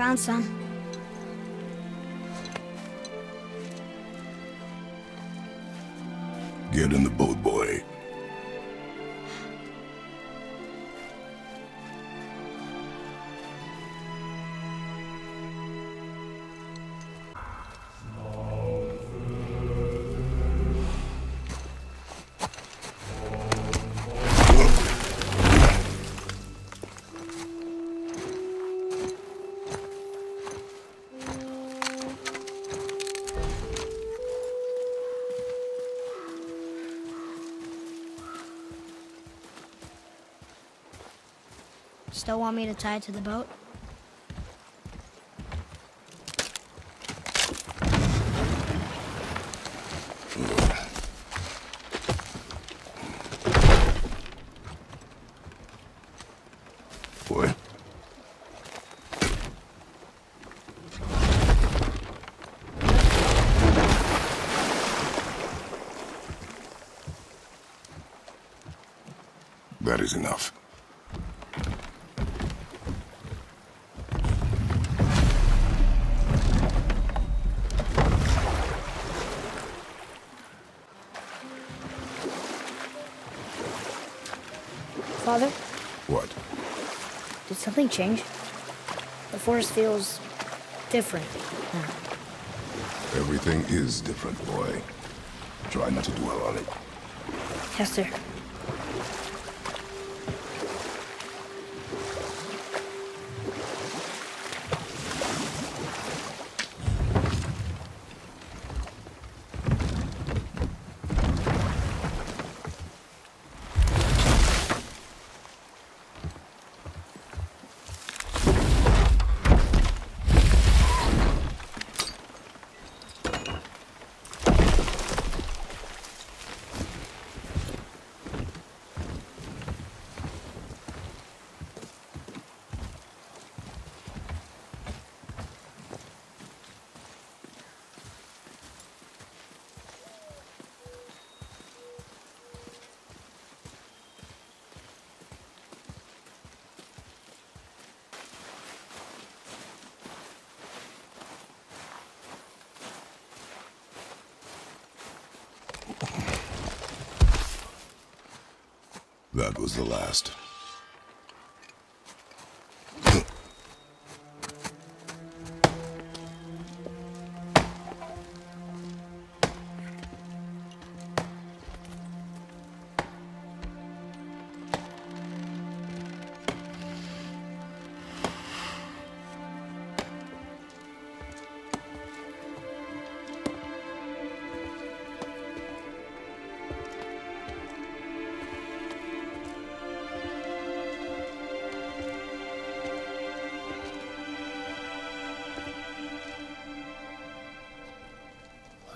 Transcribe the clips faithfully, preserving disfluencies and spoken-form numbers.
Found some. Get in the boat, boy. Still want me to tie it to the boat? Boy. That is enough. Father? What? Did something change? The forest feels different now. Everything is different, boy. Try not to dwell on it. Yes, sir. That was the last.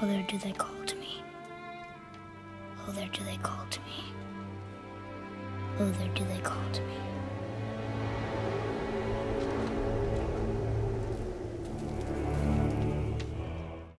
Oh, there do they call to me. Oh, there do they call to me. Oh, there do they call to me.